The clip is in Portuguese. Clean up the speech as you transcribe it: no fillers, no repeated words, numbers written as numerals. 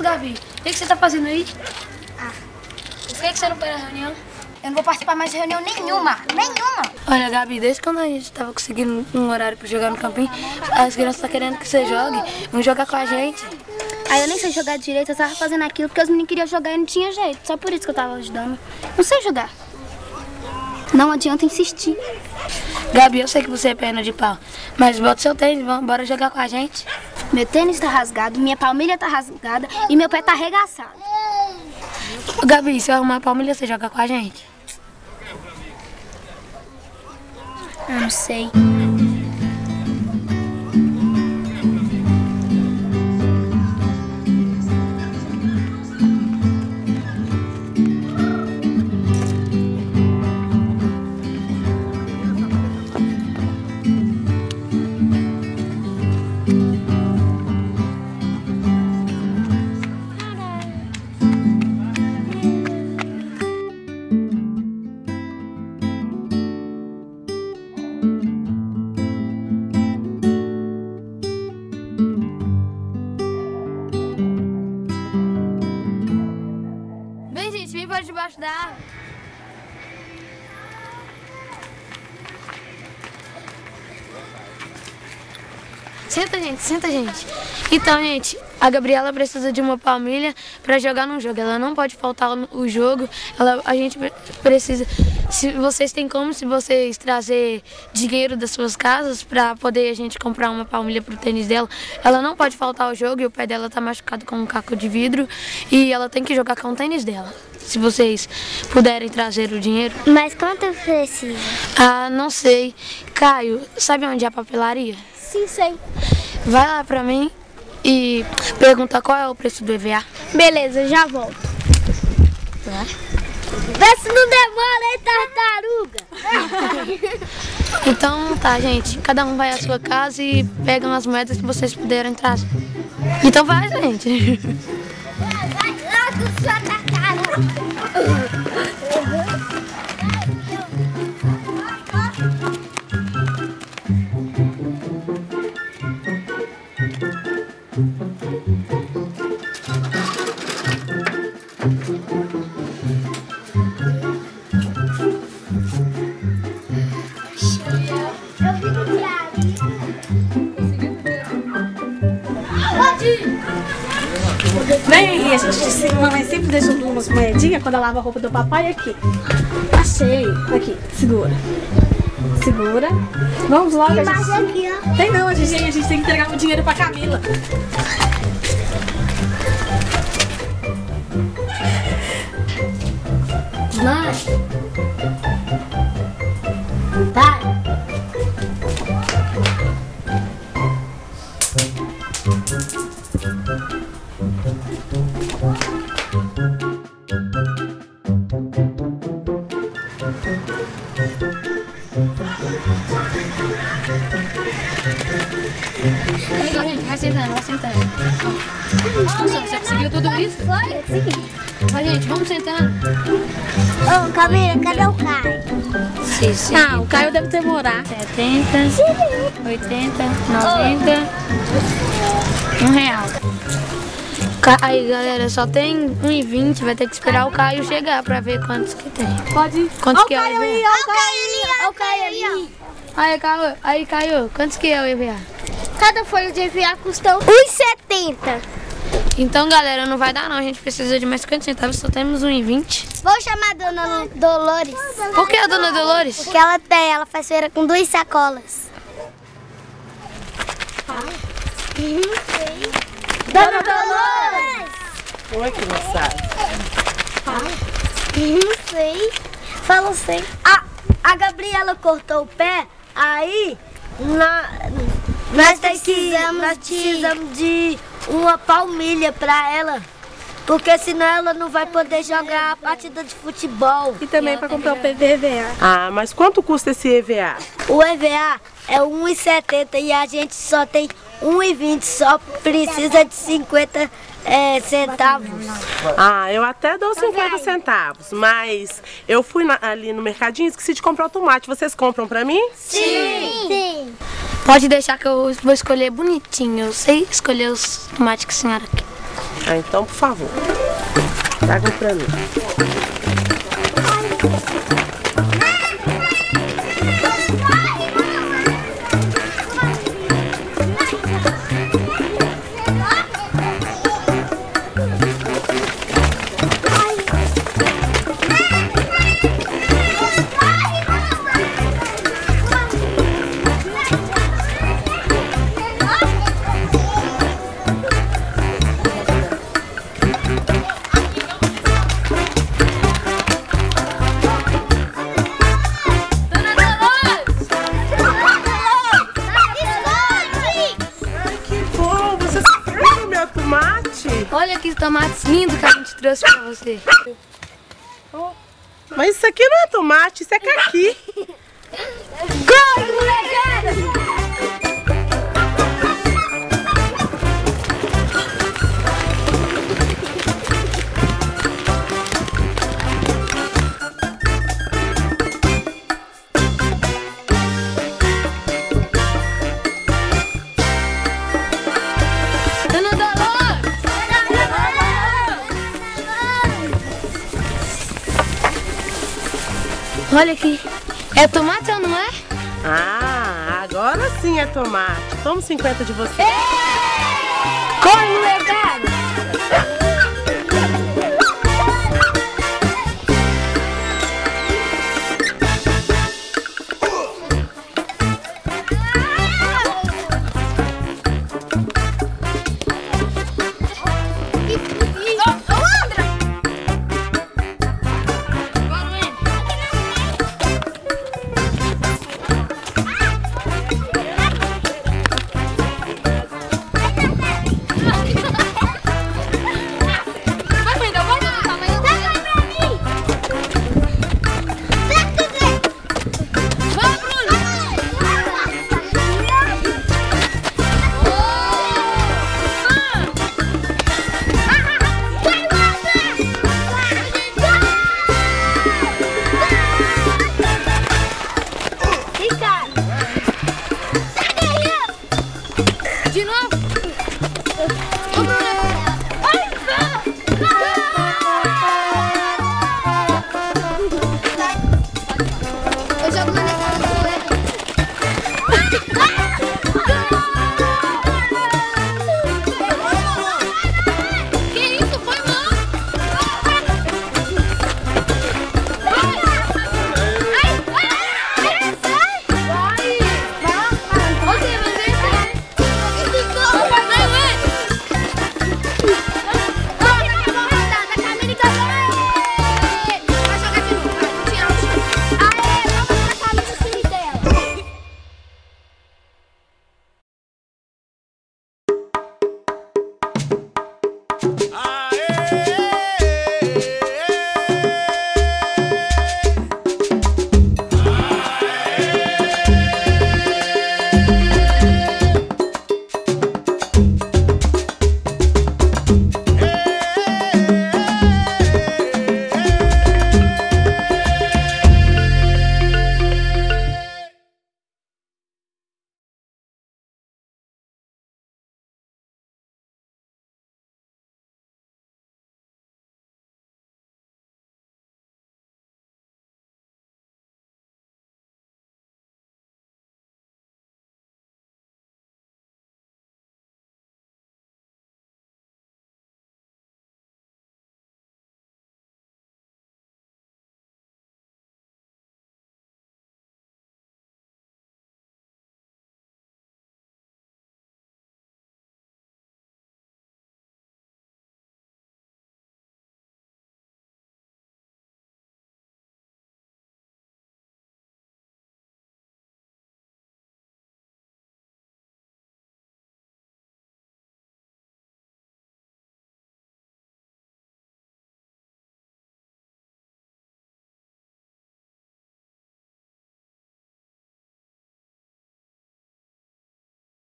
Davi, o que você tá fazendo aí? Por que você não foi na reunião? Eu não vou participar mais de reunião nenhuma, nenhuma! Olha, Gabi, desde quando a gente tava conseguindo um horário pra jogar no campinho, as crianças estão querendo que você jogue, vão jogar com a gente. Aí eu nem sei jogar direito, eu tava fazendo aquilo porque os meninos queriam jogar e não tinha jeito, só por isso que eu tava ajudando. Não sei jogar. Não adianta insistir. Gabi, eu sei que você é perna de pau, mas bota seu tênis, bora jogar com a gente. Meu tênis tá rasgado, minha palmilha tá rasgada e meu pé tá arregaçado. Gabi, se eu arrumar a palmilha, você joga com a gente? Eu não sei. Debaixo da árvore. Senta, gente, senta, gente. Então, gente, a Gabriela precisa de uma palmilha para jogar num jogo. Ela não pode faltar o jogo. A gente precisa... Se vocês têm como, se vocês trazer dinheiro das suas casas para poder a gente comprar uma palmilha pro tênis dela, ela não pode faltar o jogo e o pé dela tá machucado com um caco de vidro e ela tem que jogar com o tênis dela. Se vocês puderem trazer o dinheiro. Mas quanto precisa? Ah, não sei. Caio, sabe onde é a papelaria? Sim, sei. Vai lá pra mim e pergunta qual é o preço do EVA. Beleza, já volto. Vê se não demora, hein, tartaruga? Então tá, gente. Cada um vai à sua casa e pegam as moedas que vocês puderem trazer. Então vai, gente. Vai logo, sua tartaruga. Vem, a gente, mamãe sempre deixa umas moedinhas quando ela lava a roupa do papai aqui. Achei. Aqui, segura. Segura. Vamos logo, a gente... Tem não, a gente tem que entregar o dinheiro pra Camila. Mãe. Pai. Vai sentando, vai sentando. Nossa, você conseguiu tudo isso? Foi, eu consegui. Vai, gente, vamos sentando. Ô, Camila, cadê o Caio? Ah, o Caio deve demorar. 70, 80, 90, R$1. Aí, galera, só tem 1,20. Vai ter que esperar o Caio chegar pra ver quantos que tem. Pode ir. Quantos que é o EVA? Olha o Caio ali. Aí, Caio, quantos que é o EVA? Cada folha de EVA custou R$1,70. Então, galera, não vai dar não. A gente precisa de mais 50 centavos, só temos R$1,20. Vou chamar a dona Dolores. Por que a dona Dolores? Porque ela faz feira com 2 sacolas. Dona Dolores! Oi, que moçada. Não sei. Fala assim. A Gabriela cortou o pé, aí... Nós precisamos de uma palmilha pra ela, porque senão ela não vai poder jogar a partida de futebol. E também para comprar o EVA. Ah, mas quanto custa esse EVA? O EVA é 1,70 e a gente só tem 1,20, só precisa de 50 centavos. Ah, eu até dou 50 centavos, mas eu fui ali no mercadinho e esqueci de comprar o tomate. Vocês compram pra mim? Sim! Sim. Pode deixar que eu vou escolher bonitinho. Eu sei escolher os tomates que a senhora quer. Ah, então, por favor, traga pra mim. Olha que tomates lindos que a gente trouxe pra você. Mas isso aqui não é tomate, isso é caqui. Corre, molecada! Olha aqui, é tomate ou não é? Ah, agora sim é tomate. Toma 50 de você. Corre, moleque!